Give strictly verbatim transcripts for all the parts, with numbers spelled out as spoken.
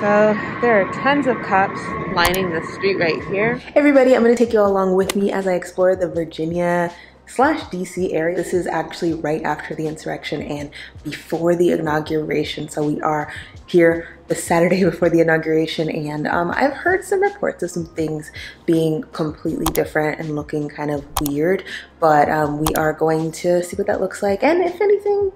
So there are tons of cops lining the street right here. Hey everybody, I'm gonna take you all along with me as I explore the Virginia slash D C area. This is actually right after the insurrection and before the inauguration. So we are here the Saturday before the inauguration, and um, I've heard some reports of some things being completely different and looking kind of weird, but um, we are going to see what that looks like, and if anything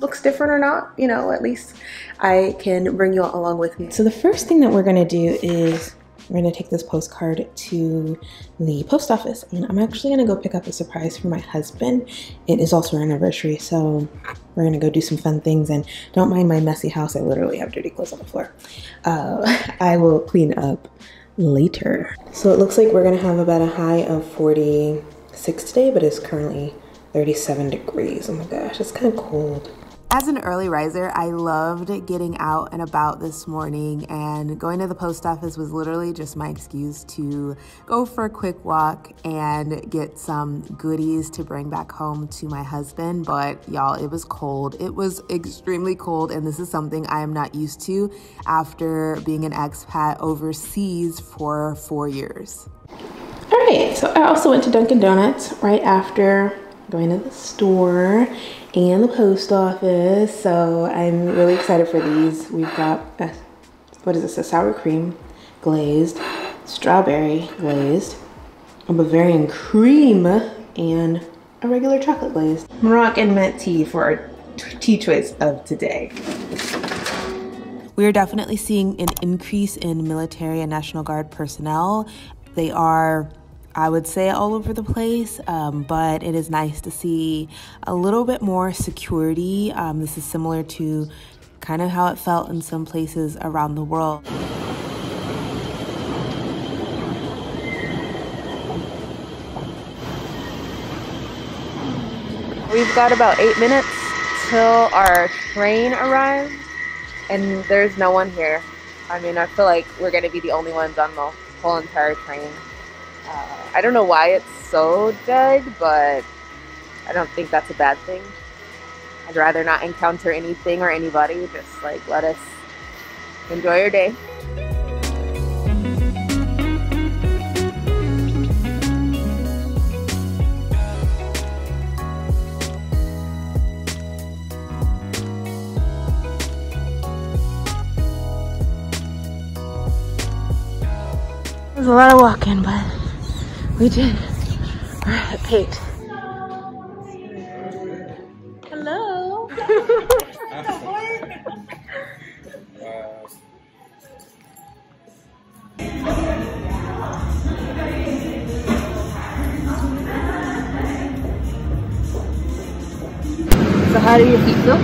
looks different or not, you know, at least I can bring you all along with me. So the first thing that we're gonna do is we're gonna take this postcard to the post office, and I'm actually gonna go pick up a surprise for my husband. It is also our anniversary, so we're gonna go do some fun things, and don't mind my messy house. I literally have dirty clothes on the floor. Uh, I will clean up later. So it looks like we're gonna have about a high of forty-six today, but it's currently thirty-seven degrees. Oh my gosh, it's kind of cold. As an early riser, I loved getting out and about this morning, and going to the post office was literally just my excuse to go for a quick walk and get some goodies to bring back home to my husband. But y'all, it was cold. It was extremely cold, and this is something I am not used to after being an expat overseas for four years. All right, so I also went to Dunkin' Donuts right after going to the store and the post office, so I'm really excited for these. We've got a, what is this, a sour cream glazed, strawberry glazed, a Bavarian cream, and a regular chocolate glazed. Moroccan mint tea for our tea choice of today. We are definitely seeing an increase in military and National Guard personnel. They are, I would say, all over the place, um, but it is nice to see a little bit more security. Um, this is similar to kind of how it felt in some places around the world. We've got about eight minutes till our train arrives, and there's no one here. I mean, I feel like we're gonna be the only ones on the whole entire train. Uh, I don't know why it's so dead, but I don't think that's a bad thing. I'd rather not encounter anything or anybody. Just like, let us enjoy your day. There's a lot of walking, but we did. We're at eight. Hello. So how do your feet feel?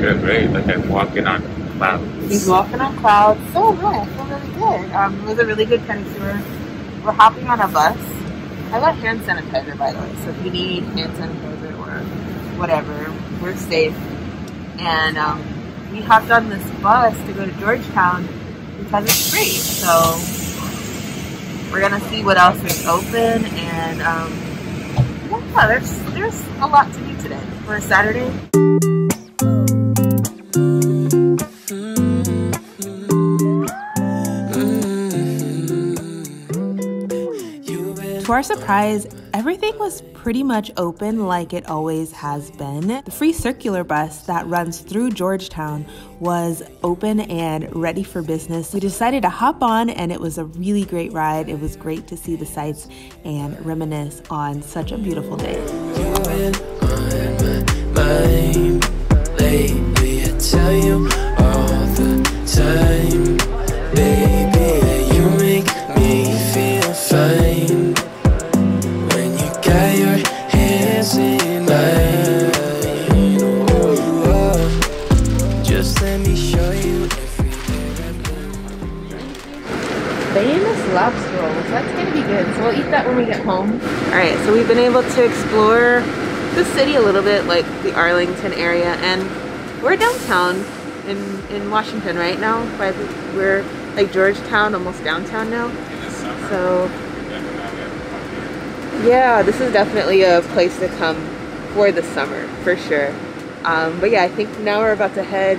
They're great. Like I'm walking on clouds. He's walking on clouds. So good. I feel really good. Um, it was a really good kind of tour. We're hopping on a bus. I got hand sanitizer, by the way, so if you need hand sanitizer or whatever, we're safe. And um, we hopped on this bus to go to Georgetown because it's free. So we're gonna see what else is open, and um, yeah, there's there's a lot to do today for a Saturday. To our surprise, everything was pretty much open like it always has been. The free circular bus that runs through Georgetown was open and ready for business. We decided to hop on, and it was a really great ride. It was great to see the sights and reminisce on such a beautiful day. Lobster rolls. That's gonna be good. So we'll eat that when we get home. All right, so we've been able to explore the city a little bit, like the Arlington area, and we're downtown in in Washington right now. But we're like Georgetown, almost downtown now. So yeah, this is definitely a place to come for the summer for sure. Um, but yeah, I think now we're about to head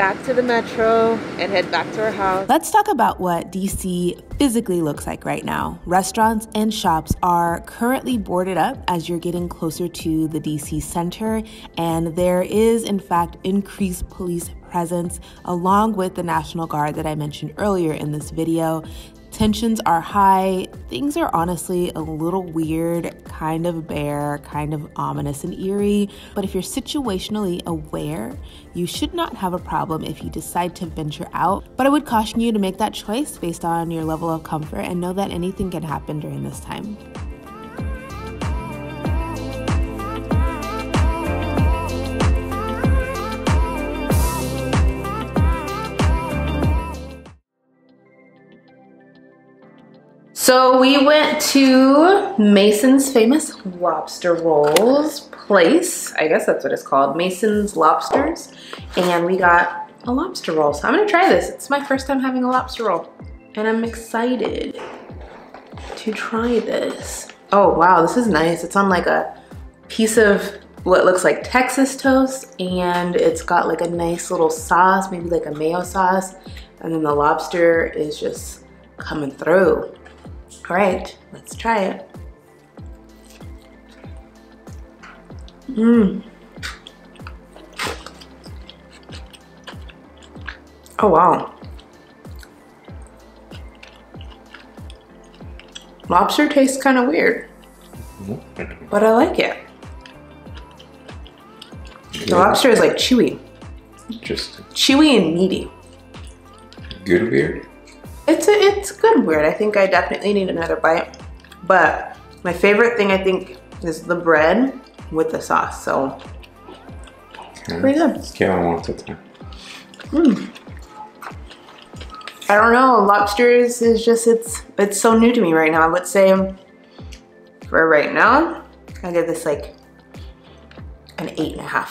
back to the metro and head back to our house. Let's talk about what D C physically looks like right now. Restaurants and shops are currently boarded up as you're getting closer to the D C center, and there is, in fact, increased police presence along with the National Guard that I mentioned earlier in this video. Tensions are high. Things are honestly a little weird, kind of bare, kind of ominous and eerie. But if you're situationally aware, you should not have a problem if you decide to venture out. But I would caution you to make that choice based on your level of comfort and know that anything can happen during this time. So we went to Mason's Famous Lobster Rolls place. I guess that's what it's called, Mason's Lobsters. And we got a lobster roll. So I'm gonna try this. It's my first time having a lobster roll. And I'm excited to try this. Oh wow, this is nice. It's on like a piece of what looks like Texas toast. And it's got like a nice little sauce, maybe like a mayo sauce. And then the lobster is just coming through. All right, let's try it. Mmm. Oh, wow. Lobster tastes kind of weird, but I like it. The lobster is like chewy. Interesting. Chewy and meaty. Good or weird? It's a, it's good weird. I think I definitely need another bite. But my favorite thing, I think, is the bread with the sauce. So, yeah, pretty good. Kayla wants it too. Mm. I don't know. Lobsters is just, it's it's so new to me right now. I would say for right now, I give this like an eight and a half.